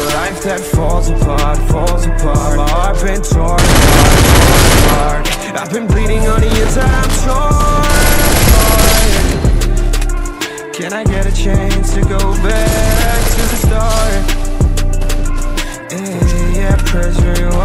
Life that falls apart. My heart been torn apart. I've been bleeding on the inside, I'm torn. Can I get a chance to go back to the start? Yeah, pressure.